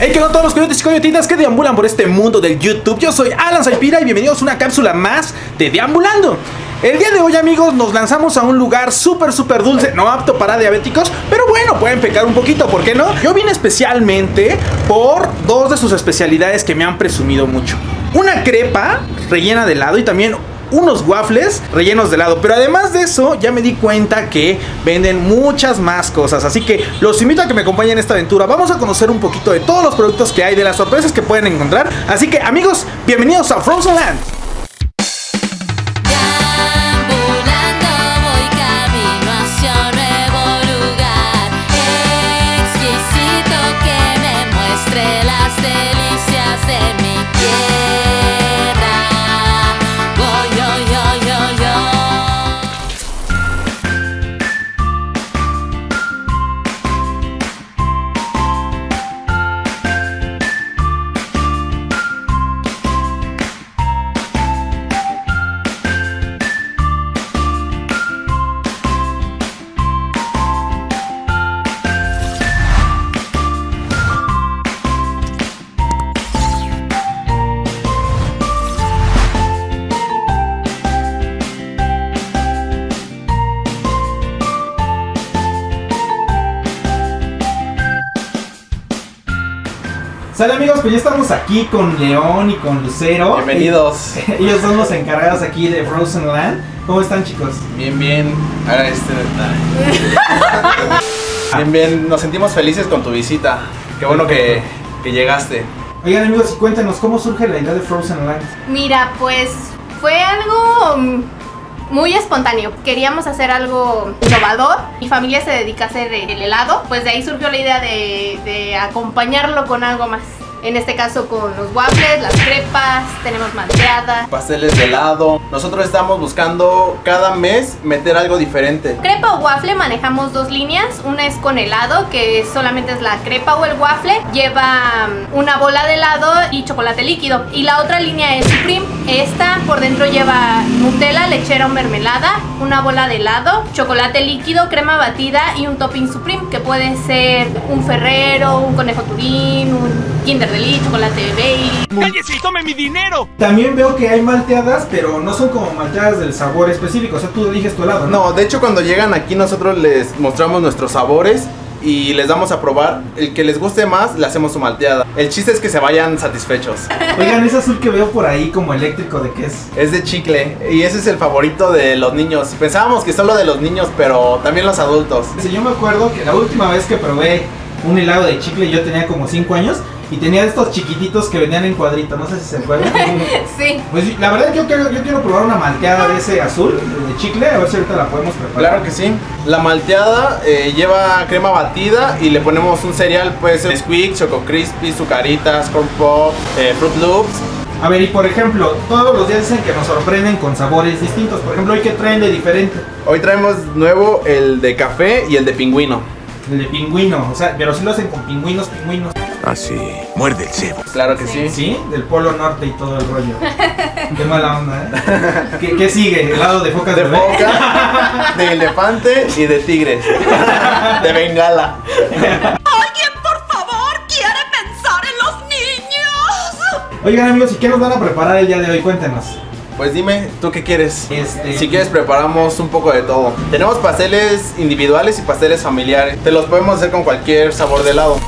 Hey, que son todos los coyotes y coyotitas que deambulan por este mundo del YouTube. Yo soy Alan Saipira y bienvenidos a una cápsula más de Deambulando. El día de hoy, amigos, nos lanzamos a un lugar súper dulce, no apto para diabéticos, pero bueno, pueden pecar un poquito, ¿por qué no? Yo vine especialmente por dos de sus especialidades que me han presumido mucho. Una crepa rellena de helado y también unos waffles rellenos de helado. Pero además de eso, ya me di cuenta que venden muchas más cosas, así que los invito a que me acompañen en esta aventura. Vamos a conocer un poquito de todos los productos que hay, de las sorpresas que pueden encontrar. Así que, amigos, bienvenidos a Frozen Land. Sale, amigos, pues ya estamos aquí con León y con Lucero. Bienvenidos. Ellos son los encargados aquí de Frozen Land. ¿Cómo están, chicos? Bien. Ahora Bien, nos sentimos felices con tu visita. Qué bueno que llegaste. Oigan, amigos, cuéntenos, ¿cómo surge la idea de Frozen Land? Mira, pues fue algo muy espontáneo. Queríamos hacer algo innovador. Mi familia se dedica a hacer el helado. Pues de ahí surgió la idea de acompañarlo con algo más. En este caso con los waffles, las crepas, tenemos malteadas, pasteles de helado. Nosotros estamos buscando cada mes meter algo diferente. Crepa o waffle manejamos dos líneas. Una es con helado, que solamente es la crepa o el waffle. Lleva una bola de helado y chocolate líquido. Y la otra línea es Supreme. Esta por dentro lleva Nutella, lechera o mermelada, una bola de helado, chocolate líquido, crema batida y un topping Supreme, que puede ser un Ferrero, un Conejo Turín, un Kinder Deli, chocolate baby. ¡Cállese y tome mi dinero! También veo que hay malteadas, pero no son como malteadas del sabor específico. O sea, tú eliges tu helado, ¿no? No, de hecho, cuando llegan aquí nosotros les mostramos nuestros sabores y les damos a probar. El que les guste más, le hacemos su malteada. El chiste es que se vayan satisfechos. Oigan, ese azul que veo por ahí como eléctrico, ¿de qué es? Es de chicle, y ese es el favorito de los niños. Pensábamos que solo de los niños, pero también los adultos. Sí, yo me acuerdo que la última vez que probé un helado de chicle yo tenía como 5 años y tenía estos chiquititos que venían en cuadrito, no sé si se acuerdan. Sí. Pues la verdad yo quiero probar una malteada de ese azul, de chicle, a ver si ahorita la podemos preparar. Claro que sí. La malteada lleva crema batida y le ponemos un cereal, puede ser Squick, Choco Crispy, Sucaritas, Corn Pop, Fruit Loops. A ver, y por ejemplo, todos los días dicen que nos sorprenden con sabores distintos. Por ejemplo, ¿hoy qué traen de diferente? Hoy traemos nuevo el de café y el de pingüino. El de pingüino, o sea, pero si lo hacen con pingüinos. Ah, sí, muerde el cebo. Claro que sí. Sí, del polo norte y todo el rollo. Qué mala onda, ¿eh? ¿Qué sigue? ¿El lado de focas de bebé? Foca, de elefante y de tigres. De bengala. ¡Alguien, por favor, quiere pensar en los niños! Oigan, amigos, ¿y qué nos van a preparar el día de hoy? Cuéntenos. Pues dime, ¿tú qué quieres? Si quieres preparamos un poco de todo. Tenemos pasteles individuales y pasteles familiares. Te los podemos hacer con cualquier sabor de helado.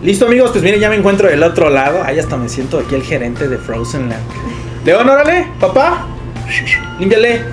Listo, amigos, pues miren, ya me encuentro del otro lado. Ahí hasta me siento aquí el gerente de Frozen Land. León, órale, papá. Límpiale.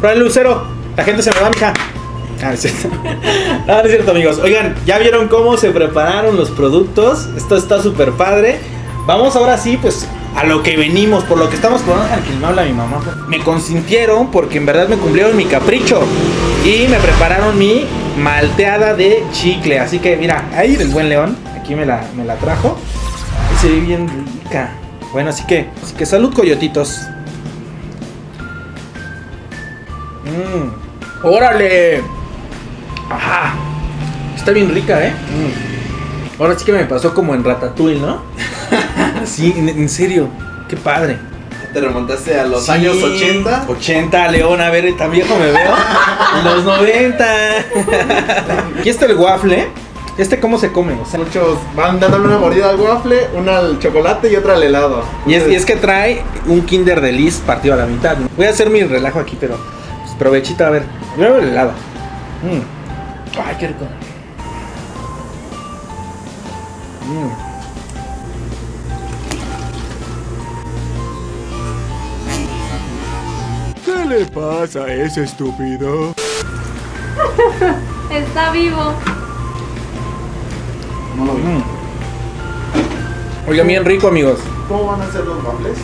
Órale, Lucero. La gente se me va, mija. Ah, no es cierto. No, no es cierto, amigos. Oigan, ya vieron cómo se prepararon los productos. Esto está súper padre. Vamos ahora sí, pues a lo que venimos, por lo que estamos probando. Al que me habla mi mamá. Me consintieron porque en verdad me cumplieron mi capricho y me prepararon mi malteada de chicle. Así que mira, ahí el buen León, aquí me la trajo. Ahí se ve bien rica. Bueno, así que salud, coyotitos. ¡Órale! ¡Ajá! Está bien rica, ¿eh? Ahora sí que me pasó como en Ratatouille, ¿no? Sí, en serio. ¡Qué padre! Te remontaste a los años 80. 80, León, a ver, tan viejo me veo. Los 90. Aquí está el waffle. ¿Este cómo se come? O sea, muchos van dándole una mordida al waffle, una al chocolate y otra al helado. Entonces... y es que trae un Kinder Deli partido a la mitad, ¿no? Voy a hacer mi relajo aquí, pero... pues, provechito, a ver. Yo veo el helado. Ay, qué rico. ¿Qué le pasa a ese estúpido? Está vivo. No lo vi. Oigan, bien rico, amigos. ¿Cómo van a hacer los waffles?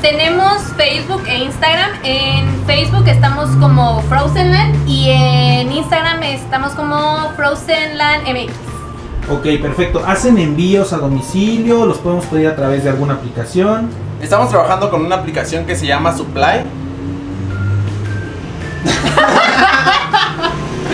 Tenemos Facebook e Instagram. En Facebook estamos como Frozen Land y en Instagram estamos como Frozen Land MX. Ok, perfecto. ¿Hacen envíos a domicilio? ¿Los podemos pedir a través de alguna aplicación? Estamos trabajando con una aplicación que se llama Supply.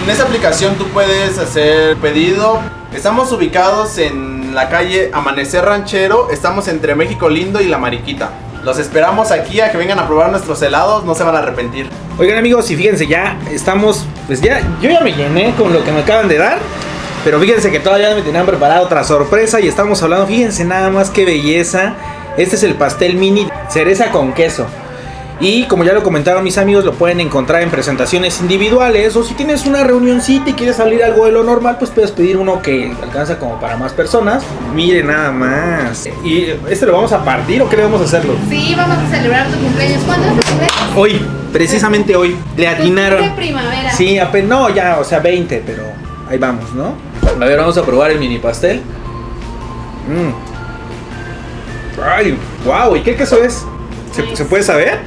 En esa aplicación tú puedes hacer pedido. Estamos ubicados en la calle Amanecer Ranchero. Estamos entre México Lindo y La Mariquita. Los esperamos aquí a que vengan a probar nuestros helados. No se van a arrepentir. Oigan, amigos, y fíjense, ya estamos... pues ya, yo ya me llené con lo que me acaban de dar. Pero fíjense que todavía me tenían preparada otra sorpresa y estamos hablando, fíjense nada más qué belleza. Este es el pastel mini cereza con queso. Y como ya lo comentaron mis amigos, lo pueden encontrar en presentaciones individuales. O si tienes una reunioncita y quieres salir algo de lo normal, pues puedes pedir uno que alcanza como para más personas. Miren nada más. ¿Y este lo vamos a partir o qué le vamos a hacerlo? Sí, vamos a celebrar tu cumpleaños. ¿Cuándo es tu cumpleaños? Hoy, precisamente hoy. Le atinaron. De primavera. Sí, apenas, no, ya, o sea, 20, pero ahí vamos, ¿no? A ver, vamos a probar el mini pastel. ¡Ay! ¡Wow! ¿Y qué queso es? ¿Se puede saber?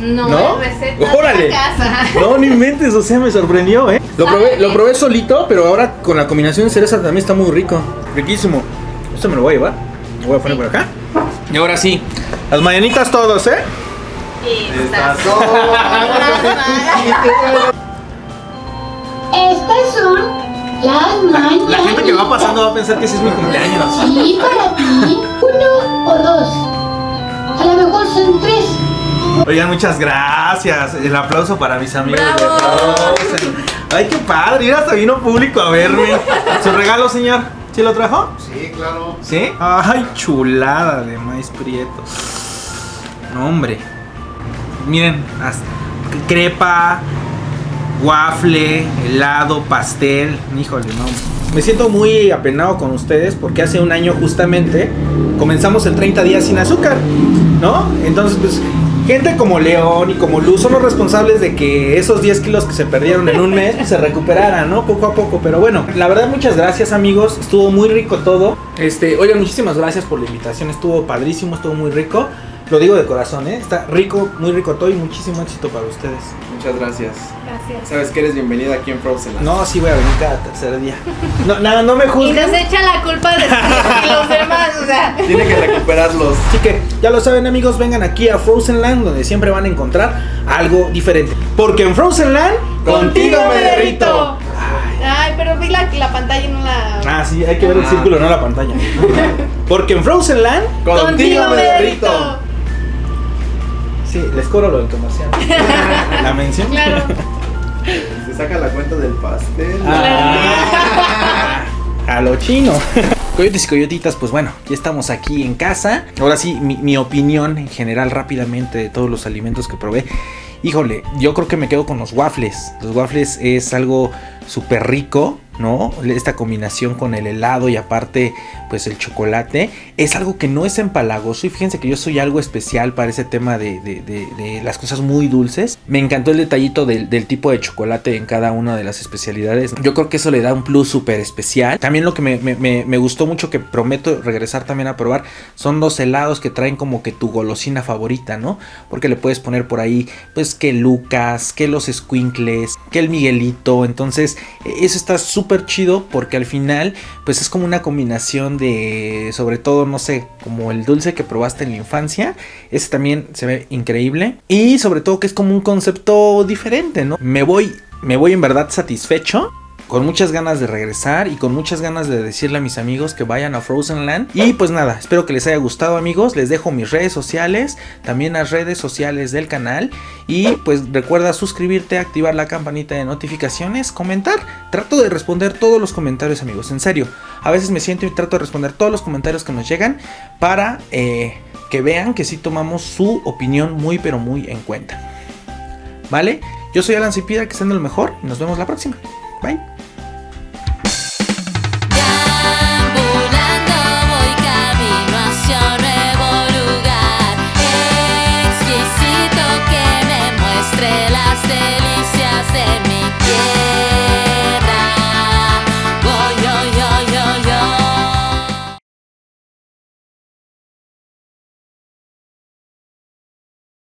No, ¿no? Receta. ¡Órale! De casa. No, no inventes, o sea, me sorprendió, ¿eh? Lo probé solito, pero ahora con la combinación de cereza también está muy rico. Riquísimo. Esto me lo voy a llevar. Lo voy a poner por acá. Y ahora sí, las mañanitas todos, ¿eh? Estas son estas son... La gente que va pasando va a pensar que ese es mi cumpleaños. Sí, para ti. Uno o dos. A lo mejor son tres. Oigan, muchas gracias. El aplauso para mis amigos. ¡Bravo! De Frozen. Ay, qué padre. Ir hasta vino público a verme. ¿Su regalo, señor? ¿Sí lo trajo? Sí, claro. ¿Sí? Ay, chulada de maíz prieto. No, hombre. Miren, hasta crepa, waffle, helado, pastel. Híjole, no. Me siento muy apenado con ustedes porque hace un año justamente comenzamos el 30 días sin azúcar, ¿no? Entonces, pues, gente como León y como Luz son los responsables de que esos 10 kilos que se perdieron en un mes pues, se recuperaran, ¿no? Poco a poco. Pero bueno, la verdad, muchas gracias, amigos. Estuvo muy rico todo. Oigan, muchísimas gracias por la invitación. Estuvo padrísimo, estuvo muy rico. Lo digo de corazón, ¿eh? Está rico, muy rico todo y muchísimo éxito para ustedes. Muchas gracias. Gracias. Sabes que eres bienvenida aquí en Frozen Land. No, sí voy a venir cada tercer día. No, nada, no me juzguen. Y nos echa la culpa de los demás, o sea. Tiene que recuperarlos. Así que, ya lo saben, amigos, vengan aquí a Frozen Land, donde siempre van a encontrar algo diferente. Porque en Frozen Land, contigo me derrito. Ay, pero vi la pantalla y no la... Ah, sí, hay que ver el círculo, no la pantalla. Porque en Frozen Land, contigo me derrito. Sí, les cobro lo del comercial. ¿La mención? Claro. Se saca la cuenta del pastel. A lo chino. Coyotes y coyotitas, pues bueno, ya estamos aquí en casa. Ahora sí, mi opinión en general rápidamente de todos los alimentos que probé. Híjole, yo creo que me quedo con los waffles. Los waffles es algo súper rico, ¿no? Esta combinación con el helado y aparte pues el chocolate es algo que no es empalagoso, y fíjense que yo soy algo especial para ese tema de las cosas muy dulces. Me encantó el detallito del tipo de chocolate en cada una de las especialidades. Yo creo que eso le da un plus súper especial. También lo que me gustó mucho, que prometo regresar también a probar, son los helados que traen como que tu golosina favorita, ¿no? Porque le puedes poner por ahí pues que Lucas, que los Squinkles, que el Miguelito. Entonces eso está súper chido, porque al final pues es como una combinación de, sobre todo, no sé, como el dulce que probaste en la infancia. Ese también se ve increíble, y sobre todo que es como un concepto diferente, ¿no? Me voy en verdad satisfecho, con muchas ganas de regresar y con muchas ganas de decirle a mis amigos que vayan a Frozen Land. Y pues nada, espero que les haya gustado, amigos. Les dejo mis redes sociales, también las redes sociales del canal. Y pues recuerda suscribirte, activar la campanita de notificaciones, comentar. Trato de responder todos los comentarios, amigos, en serio. A veces me siento y trato de responder todos los comentarios que nos llegan para que vean que sí tomamos su opinión muy pero muy en cuenta. ¿Vale? Yo soy Alan Saipira, que estén de lo mejor y nos vemos la próxima. Bye. Las delicias de